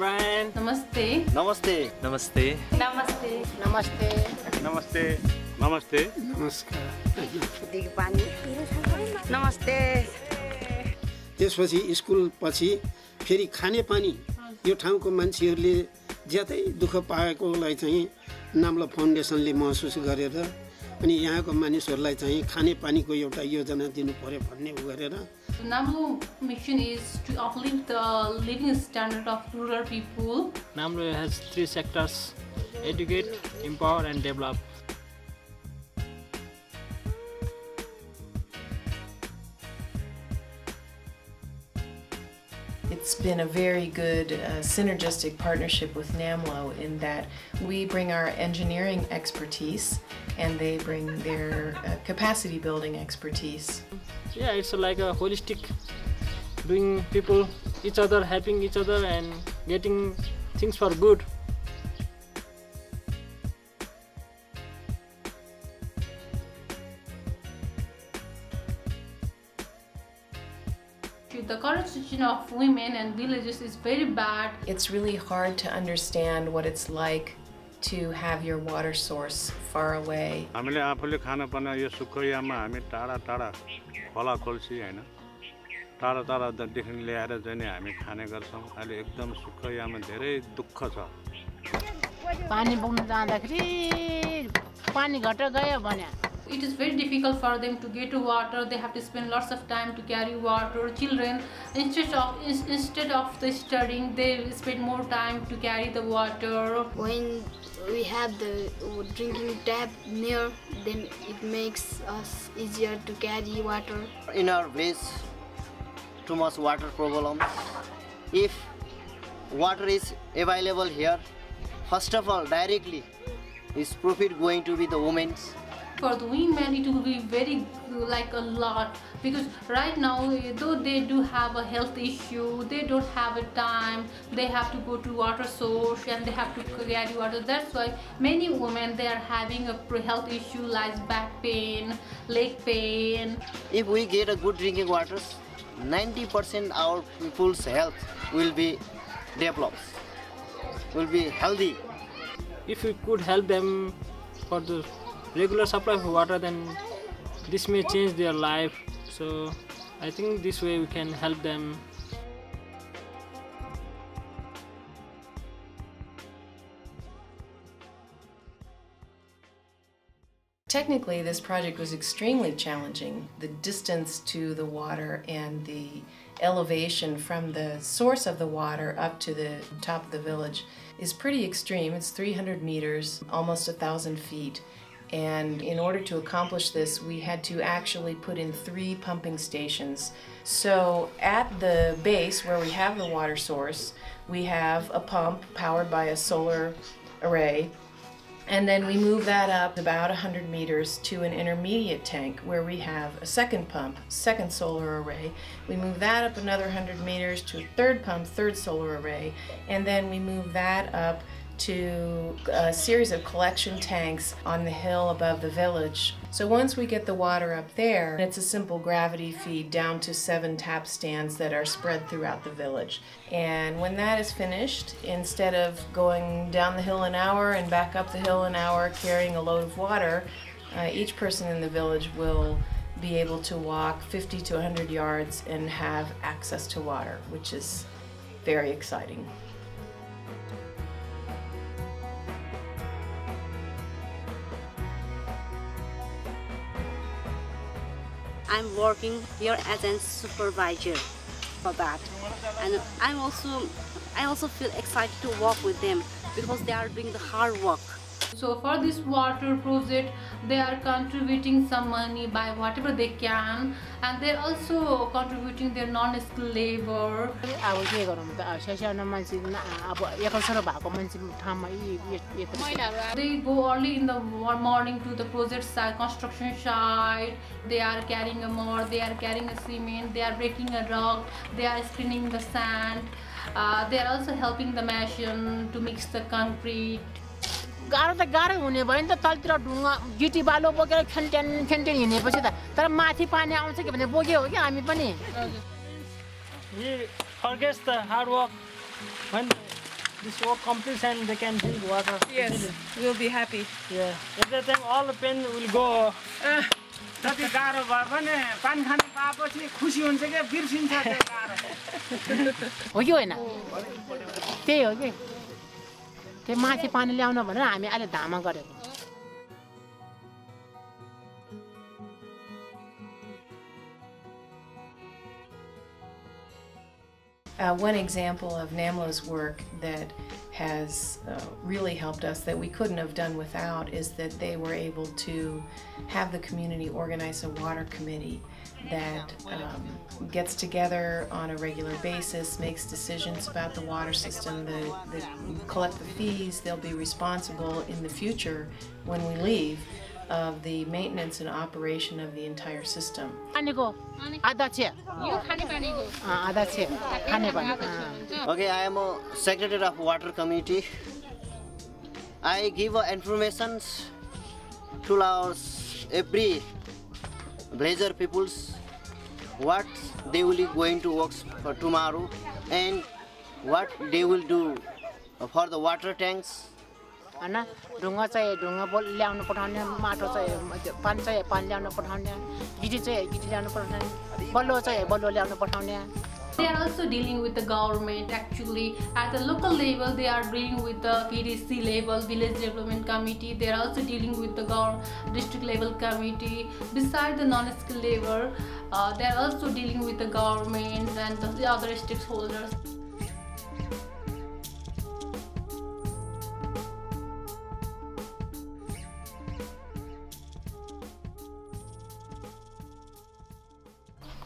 Brian. Namaste. Namaste. Namaste. Namaste. Namaste. Namaste. Namaste. Namaskar. Namaste. त्यसपछि school पछि फेरि खाने पानी यो ठाउँको मान्छेहरूले ज्यादै दुःख पाएकोलाई चाहिँ नाम्लो फाउन्डेसनले महसुस गरेर अनि यहाँको मानिसहरूलाई चाहिँ खाने पानीको एउटा योजना दिनु पर्यो भन्ने उ गरेर Namlu mission is to uplift the living standard of rural people. Namlu has three sectors: educate, empower, and develop. It's been a very good synergistic partnership with Namlu in that we bring our engineering expertise and they bring their capacity building expertise. Yeah, it's like a holistic doing people, each other, helping each other and getting things for good. The current situation of women and villages is very bad. It's really hard to understand what it's like to have your water source far away. It is very difficult for them to get water. They have to spend lots of time to carry water. Children, instead of the studying, they spend more time to carry the water. When we have the drinking tap near, then it makes us easier to carry water. In our village, too much water problem. If water is available here, first of all, directly, is profit going to be the women's. For the women, it will be very a lot, because right now, though they do have a health issue, they don't have a time, they have to go to water source and they have to carry water. That's why many women, they are having a health issue like back pain, leg pain. If we get a good drinking water, 90% our people's health will be developed, will be healthy. If we could help them for the regular supply of water, then this may change their life. So I think this way we can help them. Technically, this project was extremely challenging. The distance to the water and the elevation from the source of the water up to the top of the village is pretty extreme. It's 300 meters, almost 1,000 feet. And in order to accomplish this, we had to actually put in 3 pumping stations. So at the base where we have the water source, we have a pump powered by a solar array. And then we move that up about 100 meters to an intermediate tank where we have a second pump, second solar array. We move that up another 100 meters to a third pump, third solar array. And then we move that up to a series of collection tanks on the hill above the village. So once we get the water up there, it's a simple gravity feed down to 7 tap stands that are spread throughout the village. And when that is finished, instead of going down the hill an hour and back up the hill an hour carrying a load of water, each person in the village will be able to walk 50 to 100 yards and have access to water, which is very exciting. I'm working here as a supervisor for that, and I also feel excited to work with them because they are doing the hard work. So for this water project, they are contributing some money by whatever they can, and they're also contributing their non-skilled labor. They go early in the morning to the project site, construction site. They are carrying a mud, they are carrying a cement, they are breaking a rock, they are screening the sand. They are also helping the machine to mix the concrete. He forgets the hard work when this work completes and they can drink water. Yes, we'll be happy. Yeah. Everything, all the pain will go. One example of Namlu's work that has really helped us, that we couldn't have done without, is that they were able to have the community organize a water committee that gets together on a regular basis, makes decisions about the water system, they collect the fees, they'll be responsible in the future when we leave of the maintenance and operation of the entire system. Okay, I am a secretary of water committee. I give information to our every villager peoples what they will be going to work for tomorrow and what they will do for the water tanks. Anna, Dunga say, Dunga Bolan Potanian, Mato say, Pansay, Pandian Potanian, Gitay, Gitian Potanian, Bolo say, Bololan Potanian. They are also dealing with the government actually. At the local level, they are dealing with the VDC level, Village Development Committee. They are also dealing with the district level committee. Besides the non-skill level, they are also dealing with the government and the other stakeholders.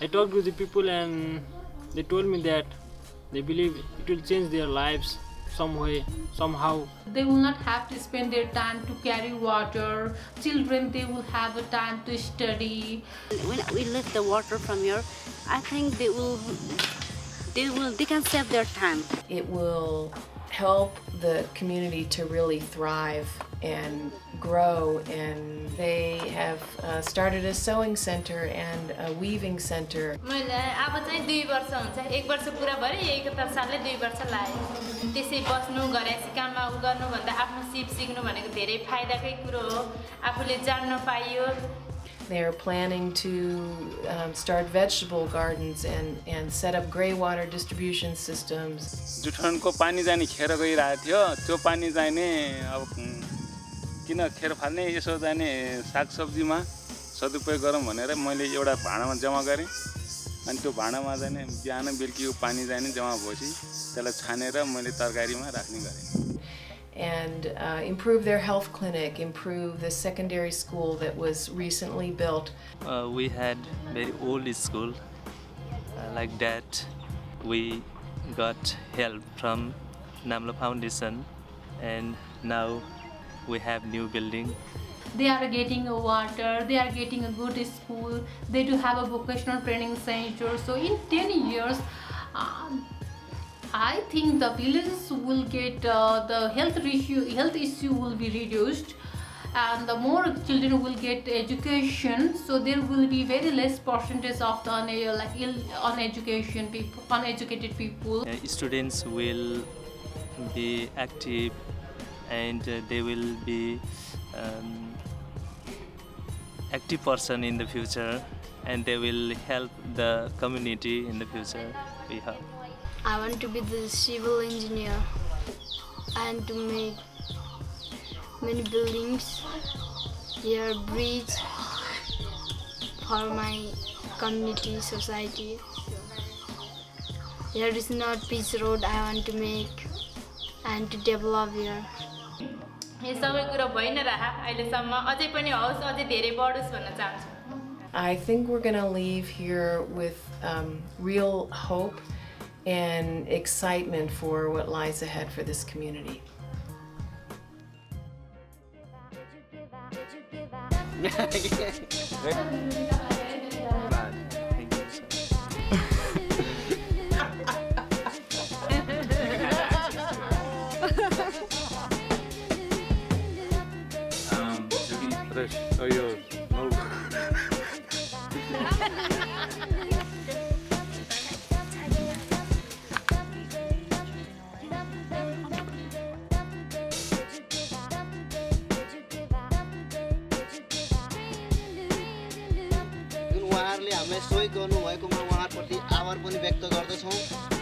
I talked to the people and they told me that they believe it will change their lives some way, somehow. They will not have to spend their time to carry water. Children, they will have a time to study. When we lift the water from here, I think they can save their time. It will help the community to really thrive and grow, and they have started a sewing center and a weaving center. They are planning to start vegetable gardens and set up grey water distribution systems. And improve their health clinic, improve the secondary school that was recently built. We had very old school like that. We got help from Namlu Foundation, and now we have new building. They are getting a water, they are getting a good school, they do have a vocational training center. So in 10 years, I think the villages will get the health issue will be reduced, and the more children will get education, so there will be very less percentage of the uneducated people. Students will be active, and they will be active person in the future, and they will help the community in the future. We hope. I want to be the civil engineer and to make many buildings, here bridge for my community, society. Here is not peace road I want to make and to develop here. I think we're going to leave here with real hope and excitement for what lies ahead for this community. तपाईले सोही गर्नु भएको मा उहाँप्रति आभार पनि व्यक्त गर्दछौं।